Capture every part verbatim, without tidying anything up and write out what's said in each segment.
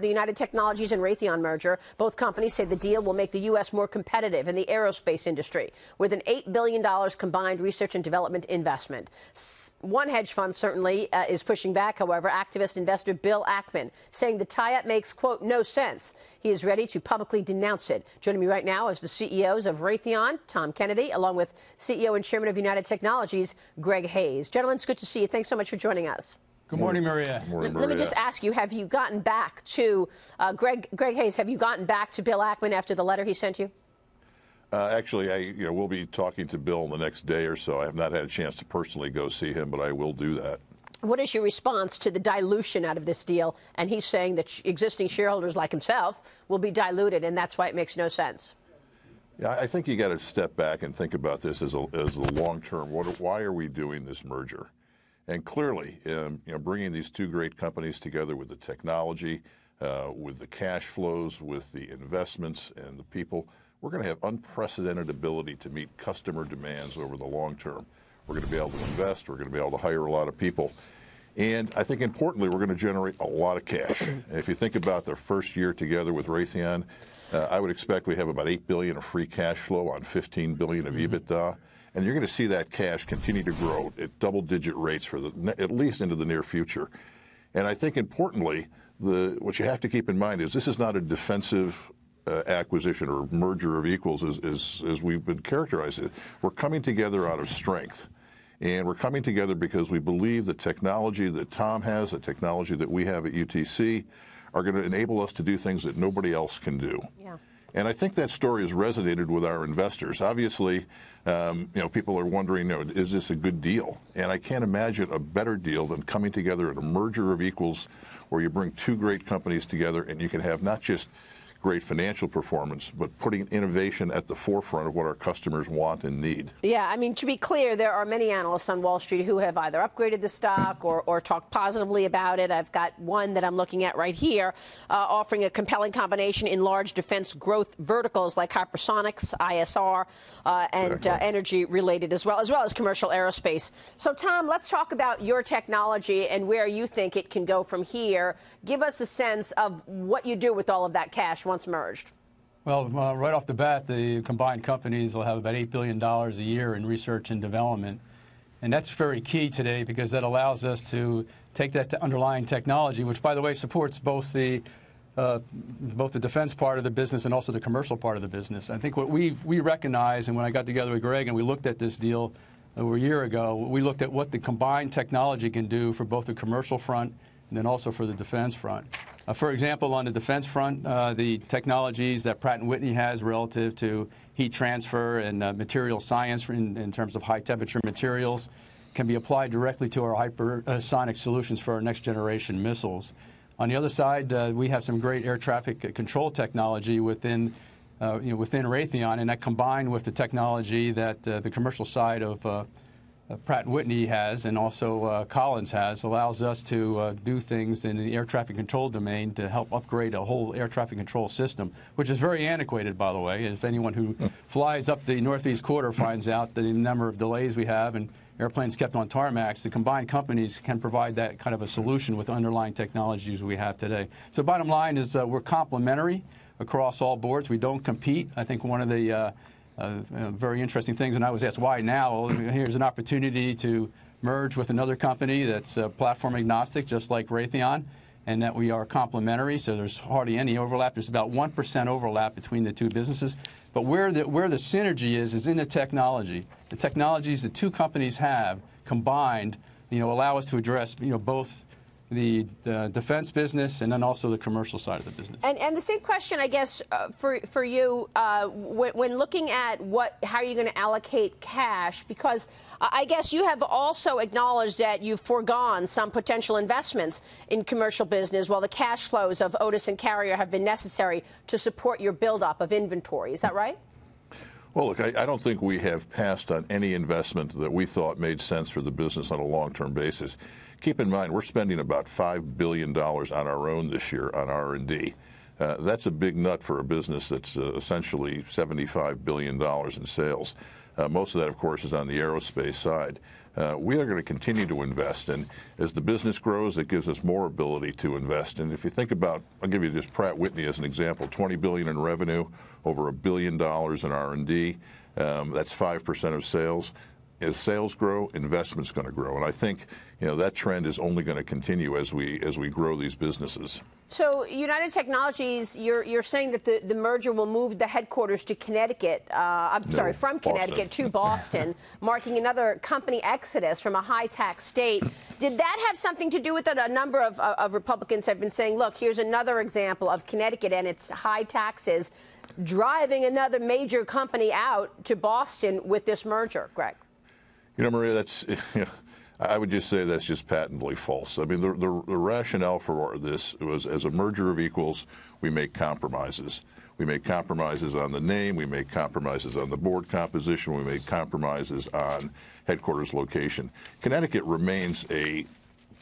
The United Technologies and Raytheon merger, both companies say the deal will make the U S more competitive in the aerospace industry with an eight billion dollars combined research and development investment. One hedge fund certainly uh, is pushing back, however, activist investor Bill Ackman, saying the tie-up makes, quote, no sense. He is ready to publicly denounce it. Joining me right now is the C E Os of Raytheon, Tom Kennedy, along with C E O and Chairman of United Technologies, Greg Hayes. Gentlemen, it's good to see you. Thanks so much for joining us. Good morning, Maria. Good morning, Maria. Let me just ask you, have you gotten back to uh, Greg, Greg Hayes, have you gotten back to Bill Ackman after the letter he sent you? Uh, actually, I, you know, we'll be talking to Bill in the next day or so. I have not had a chance to personally go see him, but I will do that. What is your response to the dilution out of this deal? And he's saying that existing shareholders like himself will be diluted, and that's why it makes no sense. Yeah, I think you got to step back and think about this as a, as the long term. What, why are we doing this merger? And clearly, um, you know, bringing these two great companies together with the technology, uh, with the cash flows, with the investments and the people, we're going to have unprecedented ability to meet customer demands over the long term. We're going to be able to invest. We're going to be able to hire a lot of people. And I think importantly, we're going to generate a lot of cash. If you think about their first year together with Raytheon, uh, I would expect we have about eight billion dollars of free cash flow on fifteen billion dollars of EBITDA. And you're going to see that cash continue to grow at double-digit rates for the, at least into the near future. And I think importantly, the, what you have to keep in mind is this is not a defensive uh, acquisition or merger of equals as, as, as we've been characterized. We're coming together out of strength. And we're coming together because we believe the technology that Tom has, the technology that we have at U T C, are going to enable us to do things that nobody else can do. Yeah. And I think that story has resonated with our investors. Obviously, um, you know, people are wondering, you know, is this a good deal? And I can't imagine a better deal than coming together at a merger of equals where you bring two great companies together and you can have not just great financial performance, but putting innovation at the forefront of what our customers want and need. Yeah, I mean, to be clear, there are many analysts on Wall Street who have either upgraded the stock or, or talked positively about it. I've got one that I'm looking at right here, uh, offering a compelling combination in large defense growth verticals like hypersonics, I S R, uh, and exactly. uh, energy-related as well, as well as commercial aerospace. So, Tom, let's talk about your technology and where you think it can go from here. Give us a sense of what you do with all of that cash once merged. Well, uh, right off the bat, the combined companies will have about eight billion dollars a year in research and development. And that's very key today because that allows us to take that underlying technology, which, by the way, supports both the, uh, both the defense part of the business and also the commercial part of the business. I think what we we recognize, and when I got together with Greg and we looked at this deal over a year ago, we looked at what the combined technology can do for both the commercial front and then also for the defense front. Uh, for example, on the defense front, uh, the technologies that Pratt and Whitney has relative to heat transfer and uh, material science in, in terms of high-temperature materials can be applied directly to our hypersonic solutions for our next-generation missiles. On the other side, uh, we have some great air traffic control technology within, uh, you know, within Raytheon, and that combined with the technology that uh, the commercial side of uh, Uh, Pratt and Whitney has and also uh, Collins has, allows us to uh, do things in the air traffic control domain to help upgrade a whole air traffic control system, which is very antiquated, by the way. If anyone who flies up the northeast quarter finds out the number of delays we have and airplanes kept on tarmacs, the combined companies can provide that kind of a solution with underlying technologies we have today. So bottom line is uh, we're complementary across all boards. We don't compete. I think one of the uh, Uh, uh, very interesting things, and I was asked why now. Here's an opportunity to merge with another company that's uh, platform agnostic, just like Raytheon, and that we are complementary, so there's hardly any overlap. There's about one percent overlap between the two businesses, but where the, where the synergy is is in the technology. The technologies the two companies have combined, you know, allow us to address, you know, both The, the defense business and then also the commercial side of the business. And, and the same question, I guess, uh, for for you, uh, when, when looking at what, how you're going to allocate cash, because uh, I guess you have also acknowledged that you've foregone some potential investments in commercial business, while the cash flows of Otis and Carrier have been necessary to support your buildup of inventory. Is that right? Well, look, I, I don't think we have passed on any investment that we thought made sense for the business on a long-term basis. Keep in mind, we're spending about five billion dollars on our own this year on R and D. Uh, that's a big nut for a business that's uh, essentially seventy-five billion dollars in sales. Uh, most of that, of course, is on the aerospace side. Uh, we are going to continue to invest in. As the business grows, it gives us more ability to invest. And if you think about, I'll give you just Pratt Whitney as an example, twenty billion dollars in revenue, over a billion dollars in R and D. Um, that's five percent of sales. As sales grow, investment's going to grow. And I think, you know, that trend is only going to continue as we as we grow these businesses. So United Technologies, you're, you're saying that the, the merger will move the headquarters to Connecticut, uh, I'm no, sorry, from Boston. Connecticut to Boston, marking another company exodus from a high-tax state. Did that have something to do with it? A number of, of Republicans have been saying, look, here's another example of Connecticut and its high taxes driving another major company out to Boston with this merger, Greg. You know, Maria, that's, you know, I would just say that's just patently false. I mean, the, the, the rationale for this was, as a merger of equals, we make compromises. We make compromises on the name. We make compromises on the board composition. We make compromises on headquarters location. Connecticut remains a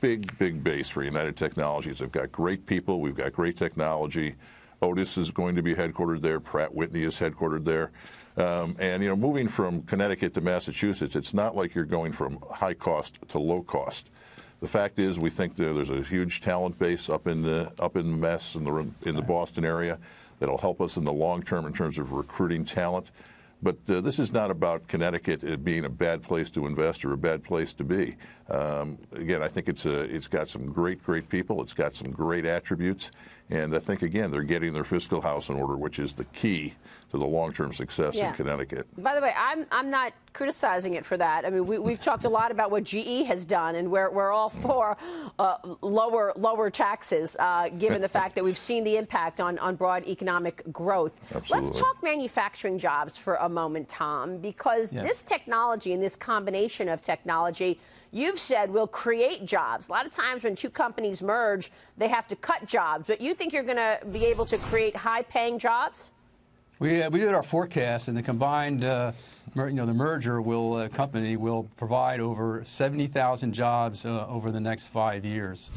big, big base for United Technologies. They've got great people. We've got great technology. Otis is going to be headquartered there. Pratt Whitney is headquartered there. Um, and, you know, moving from Connecticut to Massachusetts, it's not like you're going from high cost to low cost. The fact is, we think that there's a huge talent base up in the up in Mass in the in the Boston area that'll help us in the long term in terms of recruiting talent. But uh, this is not about Connecticut being a bad place to invest or a bad place to be. Um, again, I think it's a, it's got some great, great people. It's got some great attributes. And I think, again, they're getting their fiscal house in order, which is the key to the long-term success yeah. in Connecticut. By the way, I'm, I'm not criticizing it for that. I mean, we, we've talked a lot about what G E has done, and we're, we're all for uh, lower, lower taxes, uh, given the fact that we've seen the impact on, on broad economic growth. Absolutely. Let's talk manufacturing jobs for a moment, Tom, because yeah. this technology and this combination of technology, you've said, will create jobs. A lot of times when two companies merge, they have to cut jobs. But you think you're going to be able to create high-paying jobs? We, uh, we did our forecast, and the combined, uh, mer you know, the merger will uh, company will provide over seventy thousand jobs uh, over the next five years,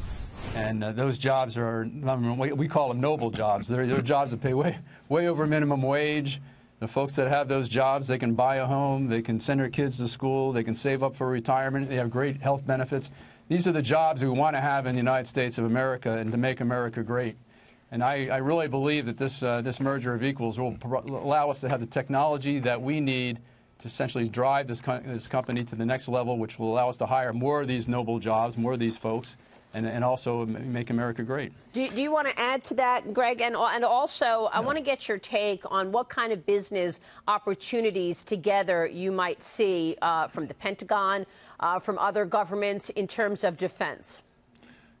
and uh, those jobs are, I mean, we call them noble jobs. They're, they're jobs that pay way way over minimum wage. The folks that have those jobs, they can buy a home, they can send their kids to school, they can save up for retirement, they have great health benefits. These are the jobs we want to have in the United States of America, and to make America great. And I, I really believe that this, uh, this merger of equals will allow us to have the technology that we need to essentially drive this, co this company to the next level, which will allow us to hire more of these noble jobs, more of these folks, and, and also make America great. Do you, do you want to add to that, Greg? And, and also, I no. want to get your take on what kind of business opportunities together you might see uh, from the Pentagon, uh, from other governments in terms of defense.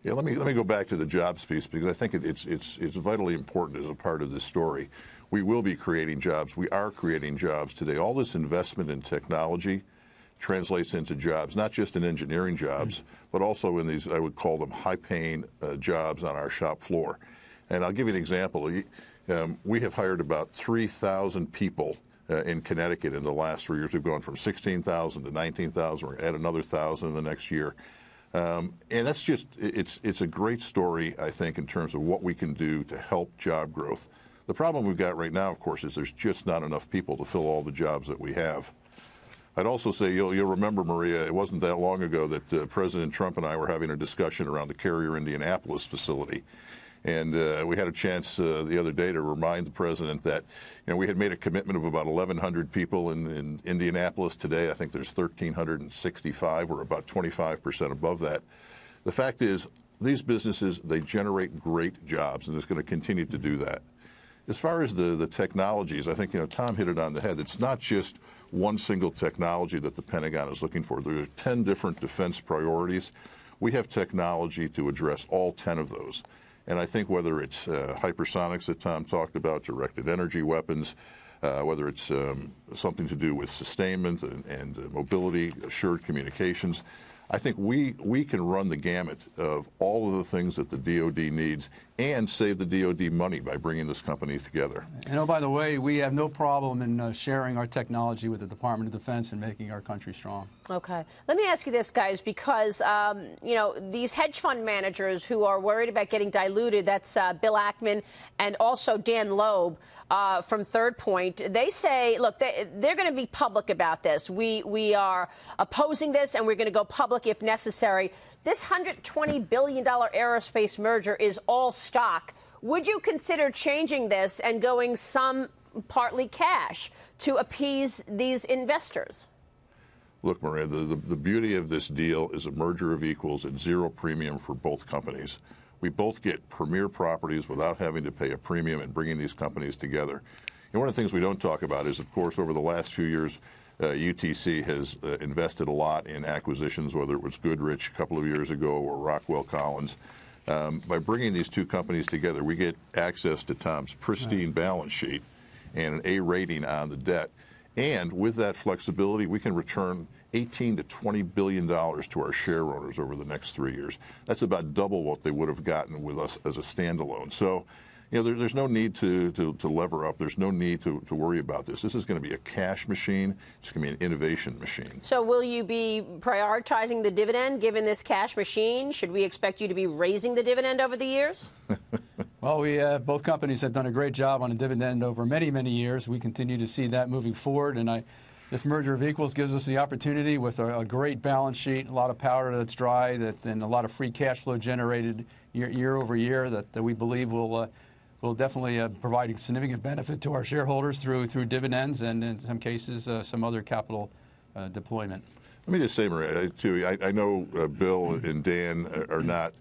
Yeah, let me let me go back to the jobs piece, because I think it, it's it's it's vitally important as a part of this story. We will be creating jobs. We are creating jobs today. All this investment in technology translates into jobs, not just in engineering jobs, but also in these, I would call them, high-paying uh, jobs on our shop floor. And I'll give you an example. Um, we have hired about three thousand people uh, in Connecticut in the last three years. We've gone from sixteen thousand to nineteen thousand. We're going to add another one thousand in the next year. Um, and that's just, it's, it's a great story, I think, in terms of what we can do to help job growth. The problem we've got right now, of course, is there's just not enough people to fill all the jobs that we have. I'd also say, you'll, you'll remember, Maria, it wasn't that long ago that uh, President Trump and I were having a discussion around the Carrier Indianapolis facility. And uh, we had a chance uh, the other day to remind the president that, you know, we had made a commitment of about eleven hundred people in, in Indianapolis. Today, I think there's one thousand three hundred sixty-five. We're about twenty-five percent above that. The fact is, these businesses, they generate great jobs, and it's going to continue to do that. As far as the, the technologies, I think, you know, Tom hit it on the head. It's not just one single technology that the Pentagon is looking for. There are ten different defense priorities. We have technology to address all ten of those. And I think whether it's uh, hypersonics that Tom talked about, directed energy weapons, uh, whether it's um, something to do with sustainment and, and uh, mobility, assured communications, I think we, we can run the gamut of all of the things that the D O D needs and save the D O D money by bringing this company together. And oh, by the way, we have no problem in uh, sharing our technology with the Department of Defense and making our country strong. Okay. Let me ask you this, guys, because, um, you know, these hedge fund managers who are worried about getting diluted, that's uh, Bill Ackman and also Dan Loeb uh, from Third Point, they say, look, they, they're going to be public about this. We, we are opposing this, and we're going to go public if necessary. This one hundred twenty billion dollar aerospace merger is all stock. Would you consider changing this and going some partly cash to appease these investors? Look, Maria, the, the, the beauty of this deal is a merger of equals at zero premium for both companies. We both get premier properties without having to pay a premium in bringing these companies together. And one of the things we don't talk about is, of course, over the last few years, uh, U T C has uh, invested a lot in acquisitions, whether it was Goodrich a couple of years ago or Rockwell Collins. Um, by bringing these two companies together, we get access to Tom's pristine right. balance sheet and an A rating on the debt. And with that flexibility, we can return eighteen to twenty billion dollars to our share owners over the next three years. That's about double what they would have gotten with us as a standalone. So, you know, there, there's no need to, to, to lever up. There's no need to, to worry about this. This is going to be a cash machine. It's going to be an innovation machine. So will you be prioritizing the dividend given this cash machine? Should we expect you to be raising the dividend over the years? Well, we, uh, both companies have done a great job on a dividend over many, many years. We continue to see that moving forward. And I, this merger of equals gives us the opportunity with a, a great balance sheet, a lot of powder that's dry, that, and a lot of free cash flow generated year, year over year that, that we believe will, uh, will definitely uh, provide a significant benefit to our shareholders through, through dividends and, in some cases, uh, some other capital uh, deployment. Let me just say, Maria, too, I, I know uh, Bill and Dan are not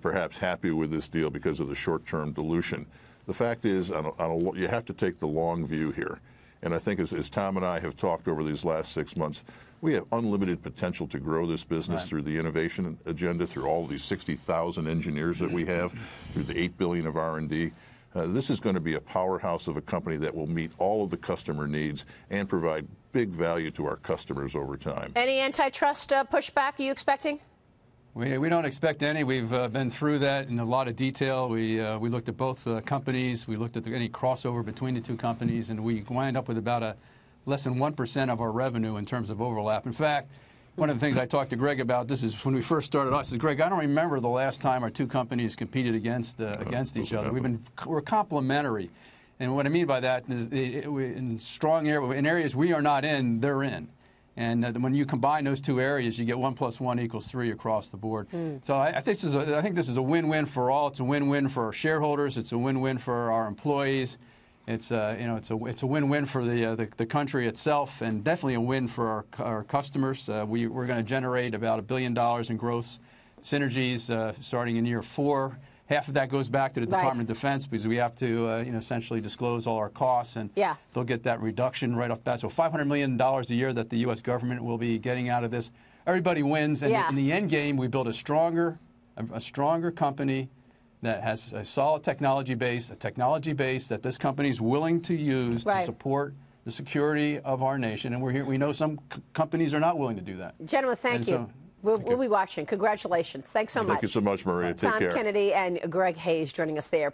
perhaps happy with this deal because of the short-term dilution. The fact is, on a, on a, you have to take the long view here. And I think as, as Tom and I have talked over these last six months, we have unlimited potential to grow this business right. through the innovation agenda, through all these sixty thousand engineers that we have, through the eight billion dollars of R and D. Uh, this is going to be a powerhouse of a company that will meet all of the customer needs and provide big value to our customers over time. Any antitrust uh, pushback are you expecting? We, we don't expect any. We've uh, been through that in a lot of detail. We, uh, we looked at both uh, companies. We looked at the, any crossover between the two companies, and we wind up with about a less than one percent of our revenue in terms of overlap. In fact, one of the things I talked to Greg about, this is when we first started off, I said, Greg, I don't remember the last time our two companies competed against, uh, against each other. We've been, we're complementary. And what I mean by that is in strong areas, in areas we are not in, they're in. And uh, when you combine those two areas, you get one plus one equals three across the board. Mm. So I, I, think this is a, I think this is a win-win for all. It's a win-win for our shareholders. It's a win-win for our employees. It's uh, you know it's a it's a win-win for the, uh, the the country itself, and definitely a win for our, our customers. Uh, we we're going to generate about a billion dollars in gross synergies uh, starting in year four. Half of that goes back to the right. Department of Defense because we have to, uh, you know, essentially disclose all our costs, and yeah. they'll get that reduction right off the bat. So five hundred million dollars a year that the U S government will be getting out of this. Everybody wins, and yeah. in the end game, we build a stronger, a stronger company that has a solid technology base, a technology base that this company is willing to use right. to support the security of our nation. And we're here. We know some c companies are not willing to do that. Gentlemen, thank and you. So, We'll, we'll be watching. Congratulations. Thanks so much. Thank you so much, Maria. Take care. Tom Kennedy and Greg Hayes joining us there.